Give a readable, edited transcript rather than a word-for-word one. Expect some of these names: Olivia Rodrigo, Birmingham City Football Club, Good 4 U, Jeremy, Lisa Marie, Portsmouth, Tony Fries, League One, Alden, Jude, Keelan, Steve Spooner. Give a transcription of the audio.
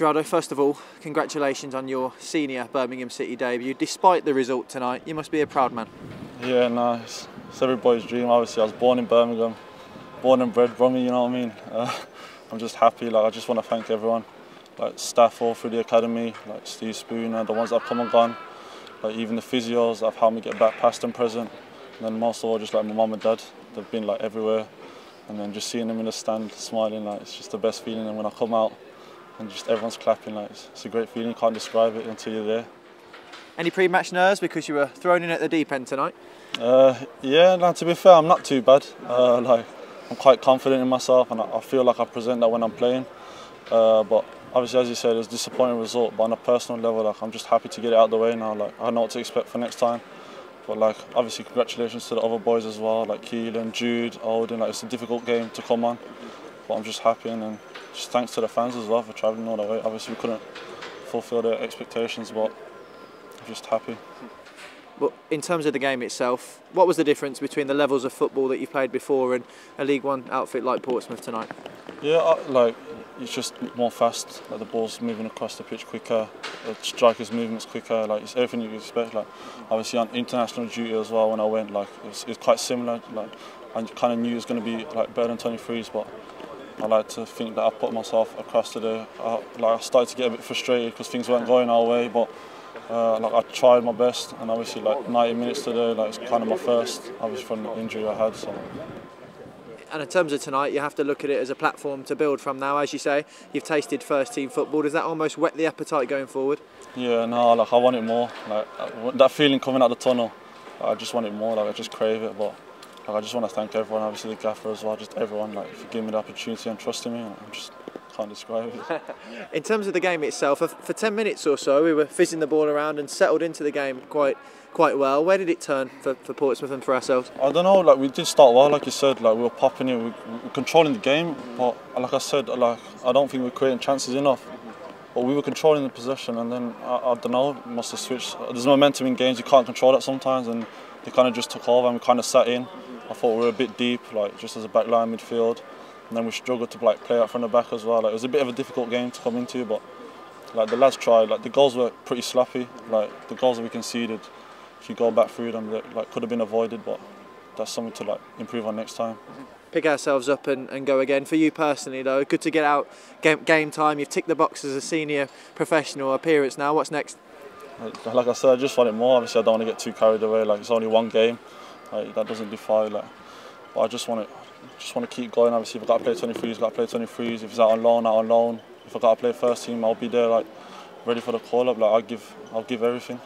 Gerardo, first of all, congratulations on your senior Birmingham City debut. Despite the result tonight, you must be a proud man. Yeah, no, it's everybody's dream. Obviously, I was born in Birmingham, born and bred Brummie, you know what I mean? I'm just happy, like, I just want to thank everyone, like staff all through the academy, like Steve Spooner, the ones that have come and gone, like even the physios that have helped me get back past and present. And then most of all, just like my mum and dad, they've been like everywhere. And then just seeing them in the stand, smiling, like it's just the best feeling. And when I come out, and just everyone's clapping, like it's a great feeling, can't describe it until you're there. Any pre-match nerves because you were thrown in at the deep end tonight? Yeah, no, to be fair, I'm not too bad. Like I'm quite confident in myself and I feel like I present that when I'm playing. But obviously, as you said, it was a disappointing result, but on a personal level, like I'm just happy to get it out of the way now. Like I know what to expect for next time. But like obviously congratulations to the other boys as well, like Keelan, Jude, Alden. Like it's a difficult game to come on. But I'm just happy and just thanks to the fans as well for travelling all the way. Obviously we couldn't fulfil their expectations, but I'm just happy. But in terms of the game itself, what was the difference between the levels of football that you played before and a League One outfit like Portsmouth tonight? Yeah, like it's just more fast. Like the ball's moving across the pitch quicker, the striker's movement's quicker. Like it's everything you expect. Like obviously on international duty as well. When I went, like it's quite similar. Like I kind of knew it was going to be like better than Tony Fries, but I like to think that I put myself across today. I started to get a bit frustrated because things weren't going our way, but like I tried my best, and obviously like 90 minutes today, like it's kind of my first, obviously from the injury I had. So. And in terms of tonight, you have to look at it as a platform to build from now. As you say, you've tasted first-team football. Does that almost whet the appetite going forward? Yeah, no, like I want it more. Like that feeling coming out of the tunnel, I just want it more. Like I just crave it, but. Like, I just want to thank everyone, obviously the gaffer as well, just everyone like for giving me the opportunity and trusting me. I just can't describe it. In terms of the game itself, for 10 minutes or so we were fizzing the ball around and settled into the game quite well. Where did it turn for Portsmouth and for ourselves? I don't know, like we did start well, like you said, like we were popping it, we were controlling the game, but like I said, like I don't think we were creating chances enough. But we were controlling the possession and then, I don't know, must have switched. There's momentum in games, you can't control that sometimes, and they kind of just took over and we kind of sat in. I thought we were a bit deep, like just as a back line midfield, and then we struggled to like play out from the back as well. Like, it was a bit of a difficult game to come into, but like the lads tried. Like the goals were pretty sloppy. Like the goals that we conceded, if you go back through them, they, like could have been avoided. But that's something to like improve on next time. Pick ourselves up and go again. For you personally, though, good to get out game time. You've ticked the box as a senior professional appearance now. What's next? Like I said, I just want it more. Obviously, I don't want to get too carried away. Like it's only one game. Like, that doesn't defy, like, but I just want to keep going. Obviously, if I've got to play 23s, I've got to play 23s. If it's out on loan, if I've got to play first team, I'll be there, like, ready for the call up. Like, I'll give everything.